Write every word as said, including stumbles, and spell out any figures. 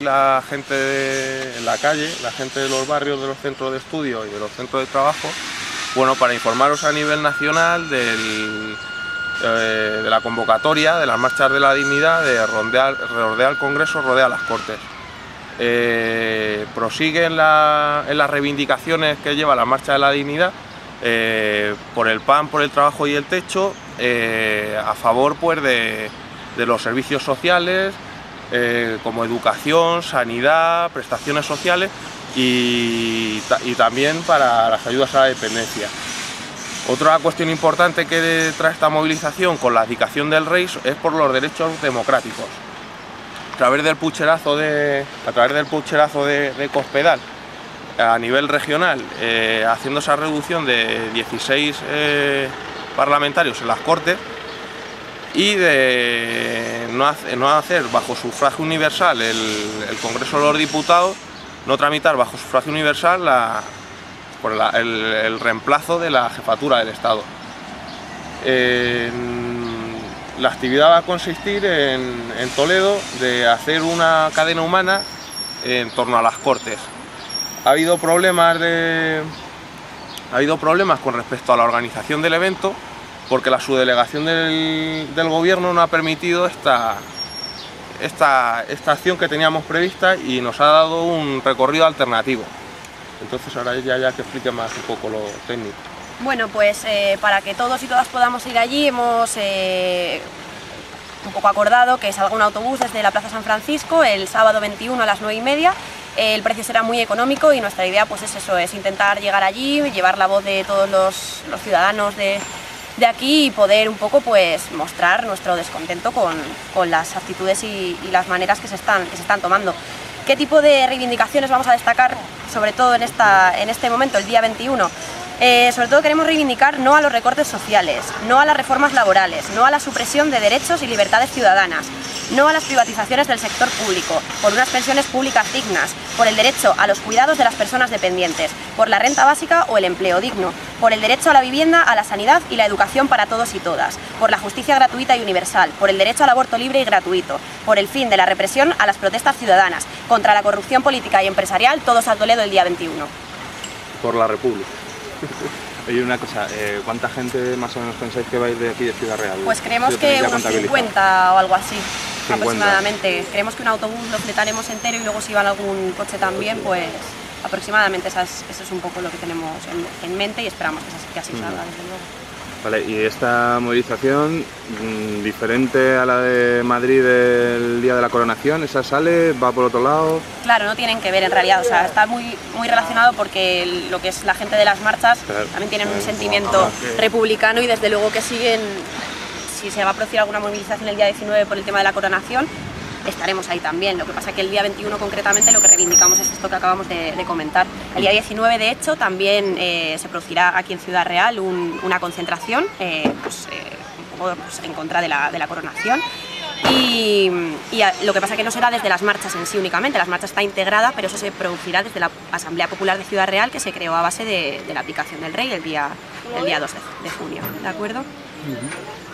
La gente de la calle, la gente de los barrios, de los centros de estudio y de los centros de trabajo, bueno, para informaros a nivel nacional del, eh, de la convocatoria de las Marchas de la Dignidad, de rodear, rodear el Congreso, rodear las Cortes. Eh, prosiguen la, en las reivindicaciones que lleva la Marcha de la Dignidad, eh, por el pan, por el trabajo y el techo, eh, a favor pues de, de los servicios sociales, eh, como educación, sanidad, prestaciones sociales y, y también para las ayudas a la dependencia. Otra cuestión importante que trae esta movilización con la abdicación del rey es por los derechos democráticos. A través del pucherazo de, a través del pucherazo de, de Cospedal, a nivel regional, eh, haciendo esa reducción de dieciséis eh, parlamentarios en las Cortes y de no, hace, no hacer bajo sufragio universal el, el Congreso de los Diputados, no tramitar bajo sufragio universal la, por la, el, el reemplazo de la Jefatura del Estado. Eh, La actividad va a consistir en, en Toledo de hacer una cadena humana en torno a las Cortes. Ha habido problemas, de, ha habido problemas con respecto a la organización del evento porque la subdelegación del, del Gobierno no ha permitido esta, esta, esta acción que teníamos prevista y nos ha dado un recorrido alternativo. Entonces ahora ya, ya que explique más un poco lo técnico. Bueno, pues eh, para que todos y todas podamos ir allí hemos eh, un poco acordado que salga un autobús desde la Plaza San Francisco el sábado veintiuno a las nueve y media. Eh, el precio será muy económico y nuestra idea pues es eso, es intentar llegar allí, llevar la voz de todos los, los ciudadanos de, de aquí y poder un poco pues mostrar nuestro descontento con, con las actitudes y, y las maneras que se están, que se están tomando. ¿Qué tipo de reivindicaciones vamos a destacar sobre todo en, esta, en este momento, el día veintiuno? Eh, sobre todo queremos reivindicar no a los recortes sociales, no a las reformas laborales, no a la supresión de derechos y libertades ciudadanas, no a las privatizaciones del sector público, por unas pensiones públicas dignas, por el derecho a los cuidados de las personas dependientes, por la renta básica o el empleo digno, por el derecho a la vivienda, a la sanidad y la educación para todos y todas, por la justicia gratuita y universal, por el derecho al aborto libre y gratuito, por el fin de la represión a las protestas ciudadanas, contra la corrupción política y empresarial, todos a Toledo el día veintiuno. Por la República. Oye, una cosa, eh, ¿cuánta gente más o menos pensáis que va a ir de aquí de Ciudad Real? Pues creemos que unos cincuenta o algo así, cincuenta aproximadamente. Creemos que un autobús lo fletaremos entero y luego si van algún coche también, pues aproximadamente esas, eso es un poco lo que tenemos en, en mente y esperamos que, esas, que así salga, mm. desde luego. Vale, y esta movilización, mmm, diferente a la de Madrid del día de la coronación, ¿esa sale? ¿Va por otro lado? Claro, no tienen que ver en realidad, o sea, está muy, muy relacionado porque lo que es la gente de las marchas claro, también tienen claro, un sentimiento claro, claro, sí. republicano y desde luego que siguen, si se va a producir alguna movilización el día diecinueve por el tema de la coronación, estaremos ahí también. Lo que pasa es que el día veintiuno concretamente lo que reivindicamos es esto que acabamos de, de comentar. El día diecinueve de hecho también eh, se producirá aquí en Ciudad Real un, una concentración eh, pues, eh, un poco, pues, en contra de la, de la coronación y, y a, lo que pasa es que no será desde las marchas en sí únicamente, las marchas está integrada pero eso se producirá desde la Asamblea Popular de Ciudad Real que se creó a base de, de la abdicación del rey el día, el día dos de junio. ¿De acuerdo? Uh-huh.